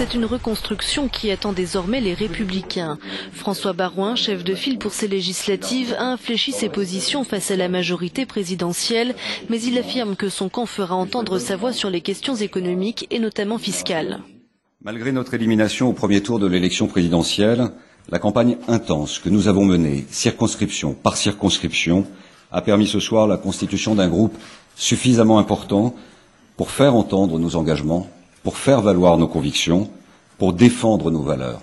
c'est une reconstruction qui attend désormais les Républicains. François Baroin, chef de file pour ces législatives, a infléchi ses positions face à la majorité présidentielle, mais il affirme que son camp fera entendre sa voix sur les questions économiques et notamment fiscales. Malgré notre élimination au premier tour de l'élection présidentielle, la campagne intense que nous avons menée, circonscription par circonscription, a permis ce soir la constitution d'un groupe suffisamment important pour faire entendre nos engagements, pour faire valoir nos convictions, pour défendre nos valeurs.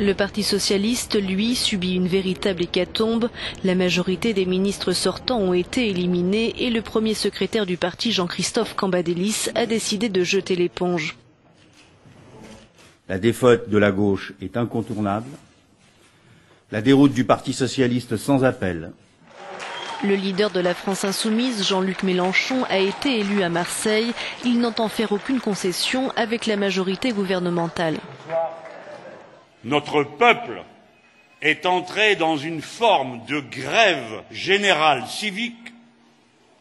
Le Parti socialiste, lui, subit une véritable hécatombe. La majorité des ministres sortants ont été éliminés et le premier secrétaire du parti, Jean-Christophe Cambadélis, a décidé de jeter l'éponge. La défaite de la gauche est incontournable. La déroute du Parti socialiste sans appel. Le leader de la France insoumise, Jean-Luc Mélenchon, a été élu à Marseille. Il n'entend faire aucune concession avec la majorité gouvernementale. Notre peuple est entré dans une forme de grève générale civique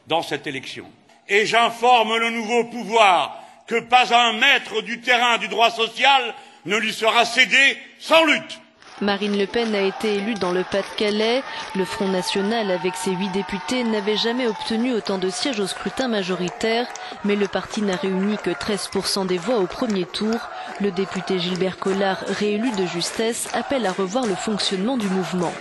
dans cette élection. Et j'informe le nouveau pouvoir que pas un mètre du terrain du droit social ne lui sera cédé sans lutte. Marine Le Pen a été élue dans le Pas-de-Calais. Le Front National, avec ses 8 députés, n'avait jamais obtenu autant de sièges au scrutin majoritaire. Mais le parti n'a réuni que 13% des voix au premier tour. Le député Gilbert Collard, réélu de justesse, appelle à revoir le fonctionnement du mouvement.